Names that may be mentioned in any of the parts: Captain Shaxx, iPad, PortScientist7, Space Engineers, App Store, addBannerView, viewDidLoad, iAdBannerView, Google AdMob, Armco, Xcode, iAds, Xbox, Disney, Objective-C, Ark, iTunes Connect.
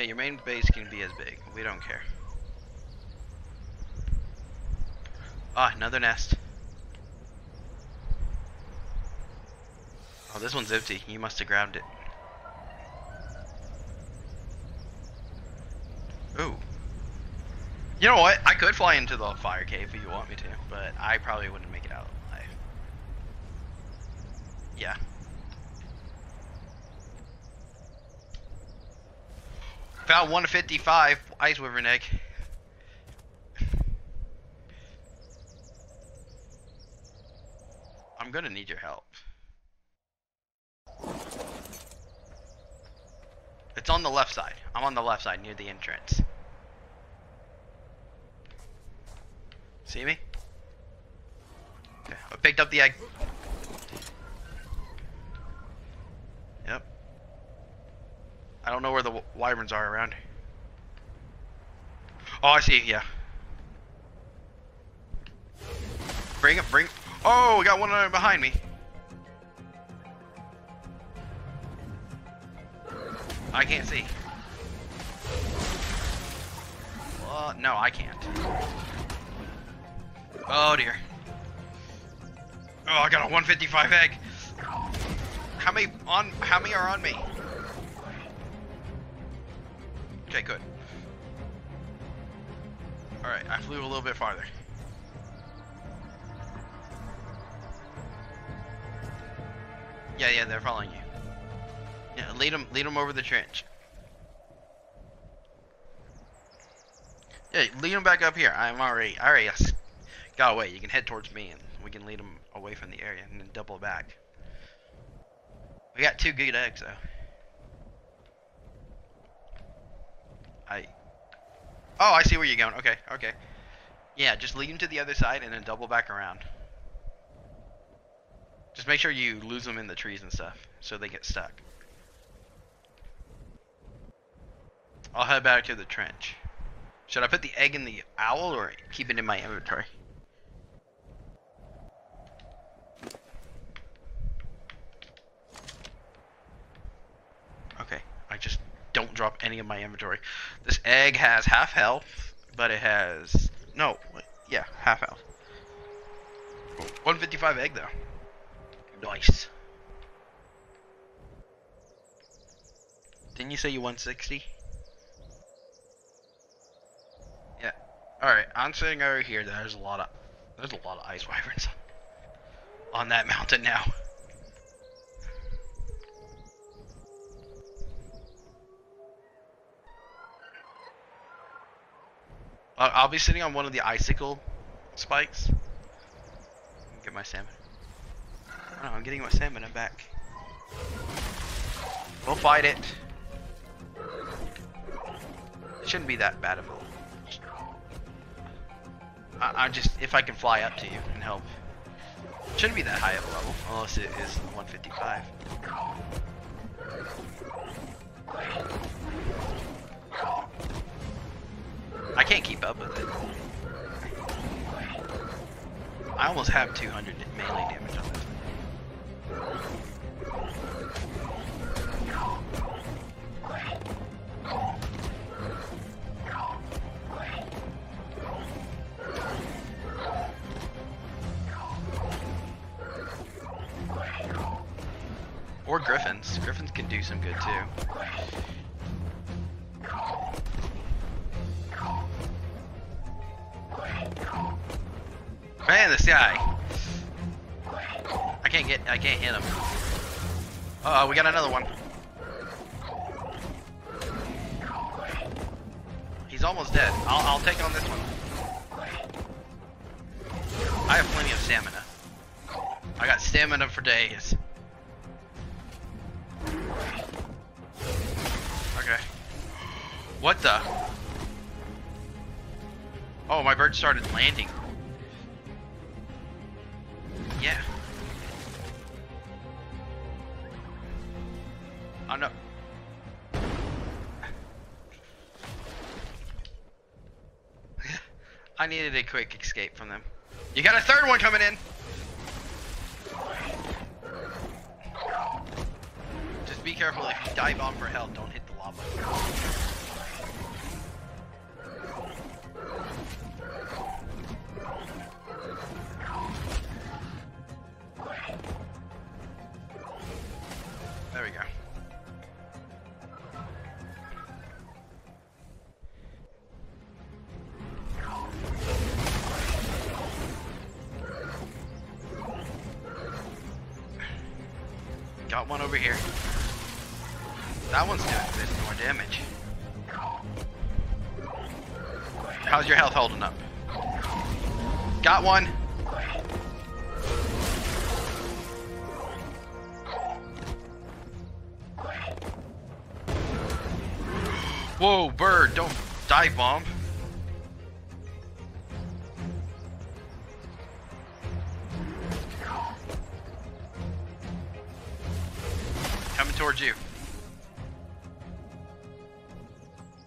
Yeah, your main base can be as big. We don't care. Ah, another nest. Oh, this one's empty. You must have grabbed it. Ooh. You know what? I could fly into the fire cave if you want me to, but I probably wouldn't make it out alive. Yeah. Found 155 ice wyvern egg. I'm gonna need your help. It's on the left side. I'm on the left side near the entrance. See me? Okay, I picked up the egg. Yep. I don't know where the wyverns are around. Oh, I see. Yeah. Bring it. Bring. Oh, we got one behind me. I can't see. Well, no, I can't. Oh dear. Oh, I got a 155 egg. How many are on me? Okay, good. All right, I flew a little bit farther. Yeah, they're following you. Yeah, lead them over the trench. Yeah, lead them back up here. I'm already got away. You can head towards me, and we can lead them away from the area, and then double back. We got 2 good eggs, though. Oh, I see where you're going. Okay. Yeah, just lead them to the other side, and then double back around. Just make sure you lose them in the trees and stuff, so they get stuck. I'll head back to the trench. Should I put the egg in the owl or keep it in my inventory? Okay, I just don't drop any of my inventory. This egg has half health, but it has... No, yeah, half health. 155 egg though. Nice. Didn't you say you 160? Alright, I'm sitting over here. There's a lot of ice wyverns on that mountain now. I'll be sitting on one of the icicle spikes. Get my salmon. Oh, I'm getting my salmon. I'm back. We'll fight it. It shouldn't be that bad of a... I just, if I can fly up to you and help. Shouldn't be that high of a level, unless it is 155. I can't keep up with it. I almost have 200 melee damage on this thing. Or griffins. Griffins can do some good too. Man, this guy. I can't hit him. Uh oh, we got another one. He's almost dead. I'll take on this one. I have plenty of stamina. I got stamina for days. What the? Oh, my bird started landing. Yeah. Oh no. I needed a quick escape from them. You got a third one coming in. Just be careful if you dive on for help. Don't hit the lava. Got one over here. That one's doing a bit more damage. How's your health holding up? Got one. Whoa, bird, don't dive bomb. Coming towards you.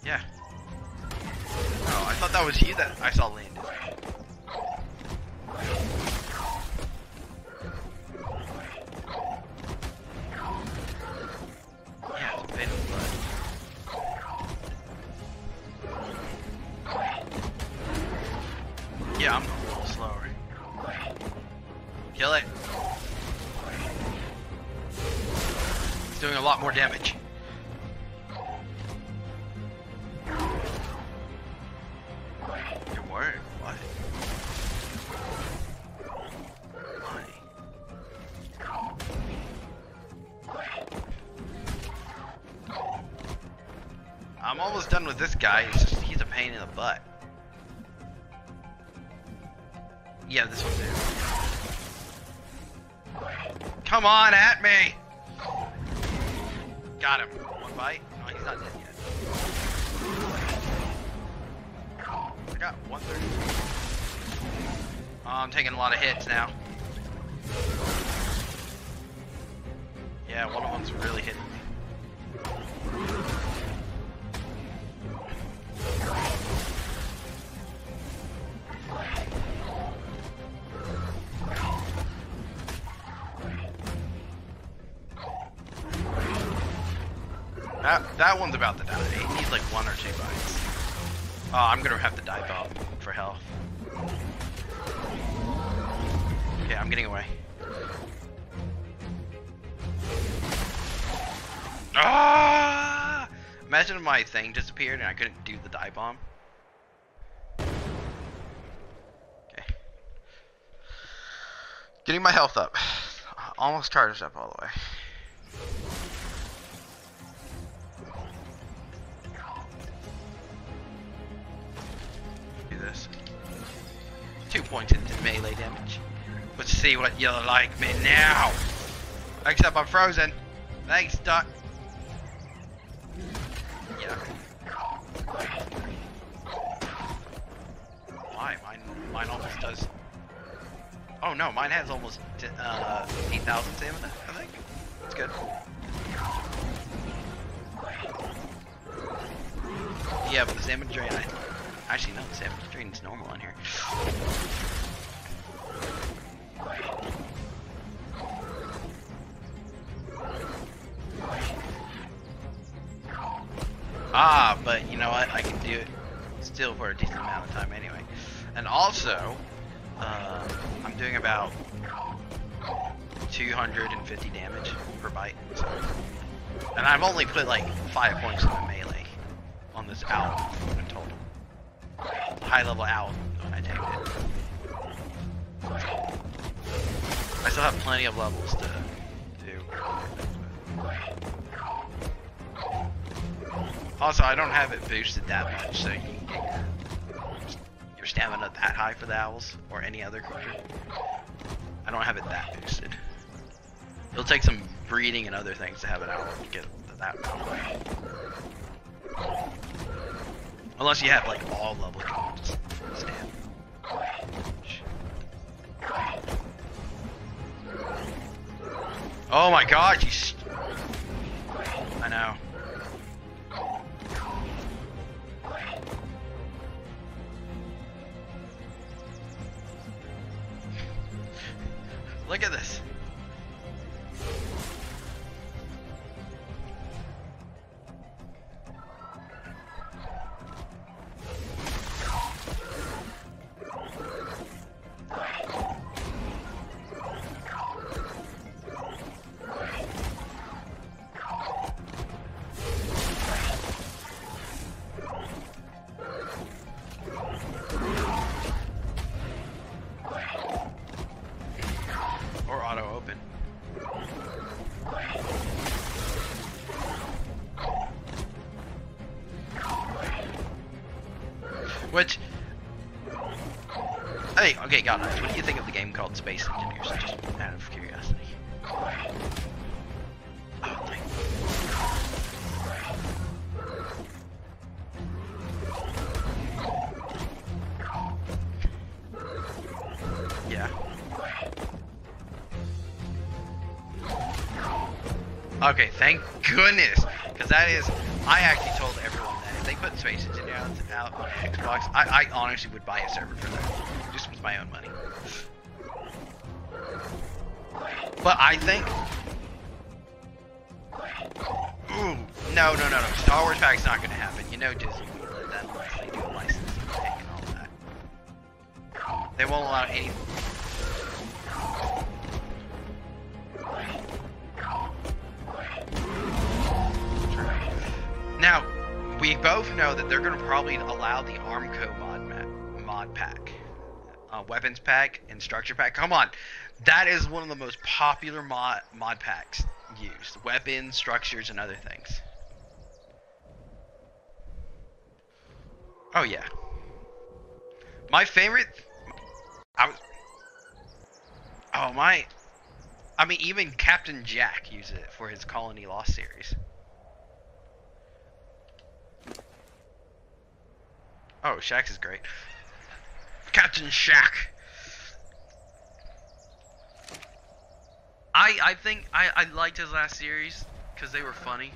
Yeah. Oh, I thought that was you that I saw land. Yeah, I'm a little slower. Kill it. It's doing a lot more damage. It worked. What? I'm almost done with this guy. It's just, he's a pain in the butt. Yeah, this one's there. Come on, at me! Got him. One bite. No, he's not dead yet. I got 130. Oh, I'm taking a lot of hits now. Yeah, one of them's really hitting me. That one's about to die. It needs like one or two bites. Oh, I'm gonna have to dive up for health. Okay, I'm getting away. Ah! Imagine if my thing disappeared and I couldn't do the dive bomb. Okay. Getting my health up. Almost charged up all the way. This 2 points into melee damage. Let's see what you like me now. Except I'm frozen. Thanks, duck. Yeah. Why? Mine almost does. Oh no, mine has almost 8,000 stamina. I think that's good. Yeah, but the stamina drain. Actually, no, the stamina drain is normal on here. Ah, but you know what? I can do it still for a decent amount of time anyway. And also, I'm doing about 250 damage per bite. So. And I've only put like 5 points in the melee on this owl in total. High level owl when I take it. I still have plenty of levels to do. Also, I don't have it boosted that much, so you can get your stamina that high for the owls or any other creature. I don't have it that boosted. It'll take some breeding and other things to have an owl to get that owl. Unless you have like all level counts. Stamp. Oh my god, you I know. Look at this. Auto Which, hey, okay, guys, what do you think of the game called Space Engineers? Just out of curiosity. Oh, thank you. Yeah. Okay, thank goodness, because that is, I actually told everyone that if they put Space Engineers out on Xbox, I honestly would buy a server for that, just with my own money. But I think, ooh, no, Star Wars pack's not gonna happen. You know Disney won't let that unless they do a license and all that. They won't allow any. Now, we both know that they're going to probably allow the Armco mod pack, weapons pack, and structure pack. Come on, that is one of the most popular mod packs used: weapons, structures, and other things. Oh yeah, my favorite. I mean, even Captain Shaxx uses it for his Colony Lost series. Oh, Shaxx is great. Captain Shaxx. I think I liked his last series because they were funny,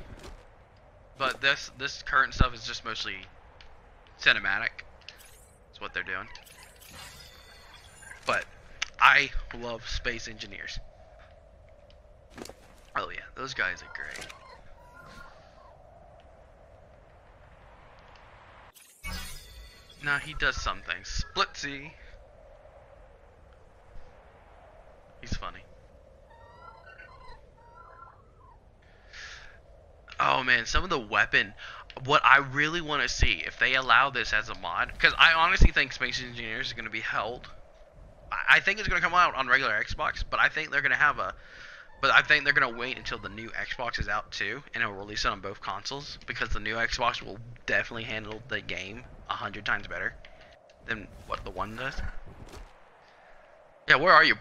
but this current stuff is just mostly cinematic. That's what they're doing. But I love Space Engineers. Oh yeah, those guys are great. No, he does some things. Splitsy. He's funny. Oh man, some of the weapon. What I really want to see, if they allow this as a mod, because I honestly think Space Engineers is going to be held. I think it's going to come out on regular Xbox, but I think they're going to have a, but I think they're going to wait until the new Xbox is out too, and it'll release it on both consoles, because the new Xbox will definitely handle the game 100 times better than what the one does. Yeah, where are you?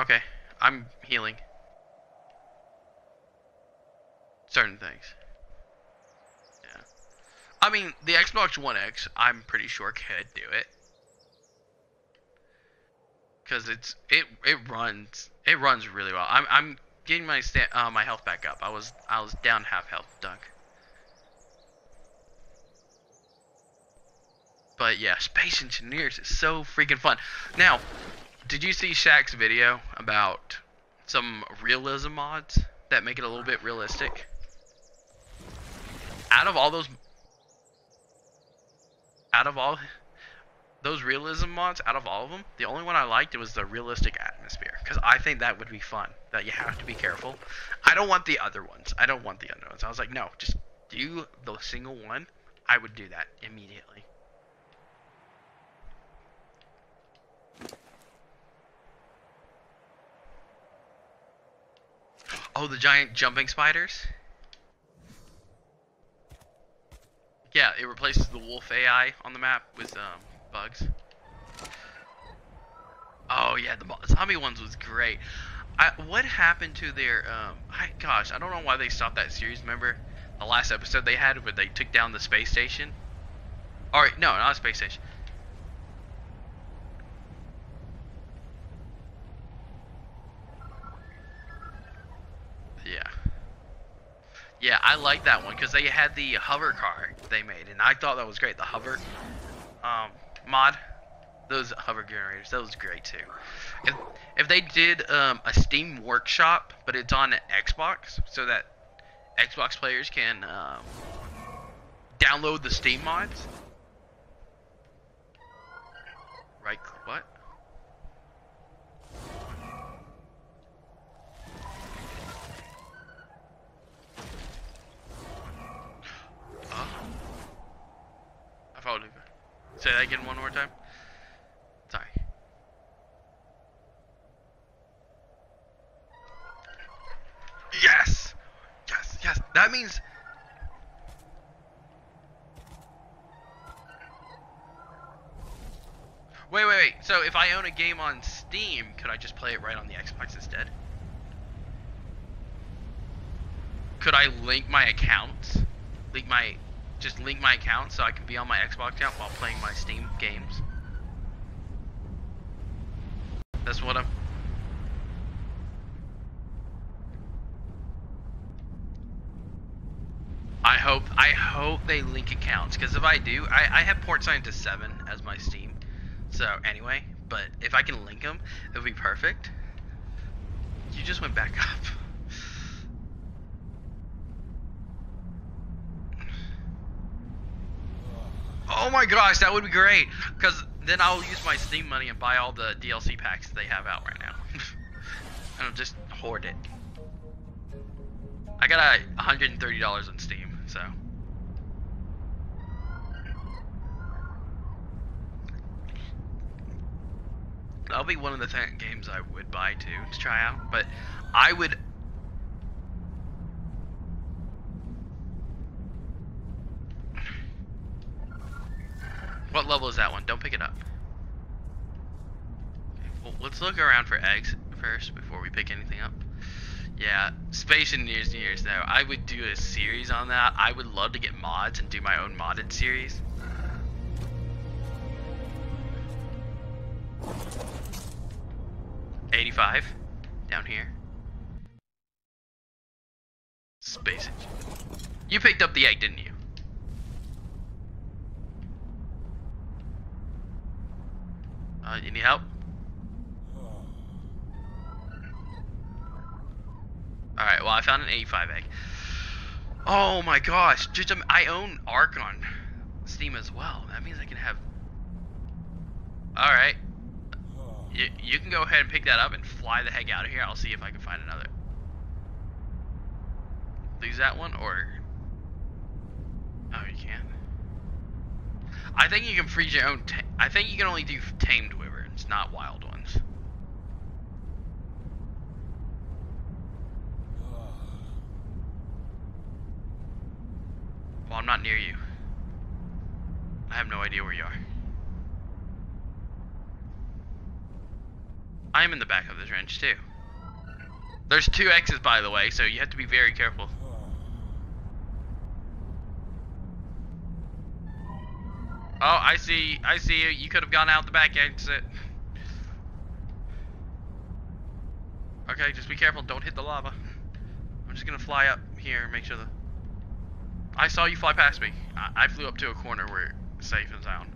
Okay, I'm healing. Certain things. Yeah. I mean, the Xbox One X, I'm pretty sure could do it. Cause it runs really well. I'm getting my my health back up. I was down half health, Dunk. But yeah, Space Engineers is so freaking fun. Now, did you see Shaxx's video about some realism mods that make it a little bit realistic? Out of all those realism mods, out of all of them, the only one I liked was the realistic atmosphere, because I think that would be fun. That you have to be careful. I don't want the other ones. I don't want the other ones. I was like, no, just do the single one. I would do that immediately. Oh, the giant jumping spiders? Yeah, it replaces the wolf AI on the map with bugs. Oh yeah, the zombie ones was great. What happened to their gosh, I don't know why they stopped that series. Remember the last episode they had where they took down the space station? Alright, no, not a space station. Yeah, I like that one because they had the hover car they made, and I thought that was great. The hover mod, those hover generators, that was great too. If they did a Steam Workshop, but it's on an Xbox, so that Xbox players can download the Steam mods. Right? What? Say that again one more time. Sorry. Yes! Yes! Yes! That means Wait. So if I own a game on Steam, could I just play it right on the Xbox instead? Could I link my account? Just link my account so I can be on my Xbox account while playing my Steam games. That's what I'm... I hope they link accounts, because if I do, I have PortScientist7 as my Steam. So anyway, but if I can link them, it'll be perfect. You just went back up. Oh my gosh, that would be great, because then I'll use my Steam money and buy all the DLC packs they have out right now. And I'll just hoard it. I got $130 on Steam, so. That'll be one of the games I would buy too, to try out, but I would... What level is that one? Don't pick it up. Well, let's look around for eggs first before we pick anything up. Yeah, Space Engineers though. I would do a series on that. I would love to get mods and do my own modded series. $85 down here. Space Engineers. You picked up the egg, didn't you? You need help? Alright, well I found an 85 egg. Oh my gosh, just, I own Ark on Steam as well. That means I can have... Alright. You can go ahead and pick that up and fly the heck out of here. I'll see if I can find another. Lose that one, or... Oh, you can't. I think you can freeze your own... I think you can only do tamed wyverns, not wild ones. Well, I'm not near you. I have no idea where you are. I am in the back of this wrench, too. There's two X's, by the way, so you have to be very careful. Oh, I see you. You could have gone out the back exit. Okay, just be careful. Don't hit the lava. I'm just going to fly up here and make sure that... I saw you fly past me. I flew up to a corner where it's safe and sound.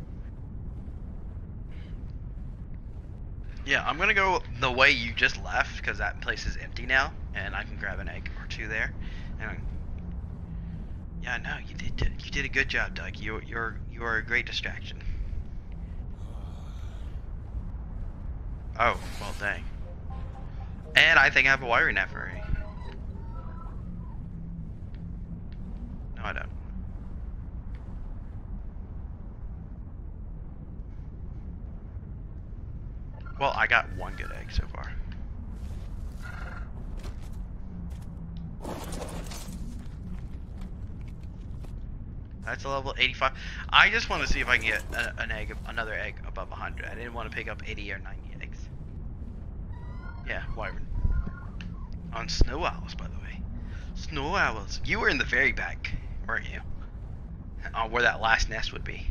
Yeah, I'm gonna go the way you just left because that place is empty now, and I can grab an egg or two there. And yeah, no, you did a good job, Doug. You are a great distraction. Oh well, dang. And I think I have a wiring net for me. No, I don't. Well, I got one good egg so far. That's a level 85. I just want to see if I can get another egg above 100. I didn't want to pick up 80 or 90 eggs. Yeah, wyvern. On snow owls, by the way. Snow owls. You were in the very back, weren't you? On where that last nest would be.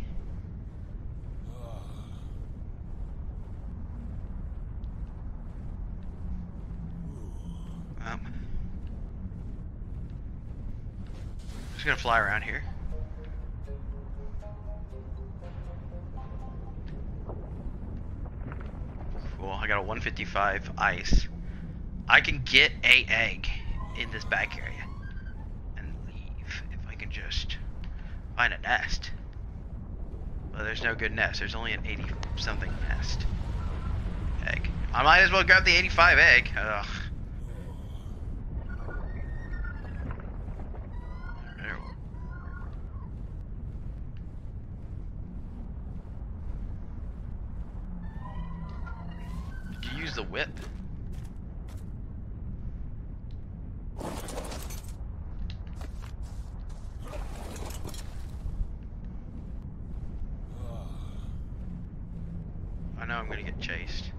Just gonna fly around here. Cool, I got a 155 ice. I can get a egg in this back area and leave if I can just find a nest. Well, there's no good nest. There's only an 80 something nest egg. I might as well grab the 85 egg. Ugh. Use the whip. I'm gonna get chased.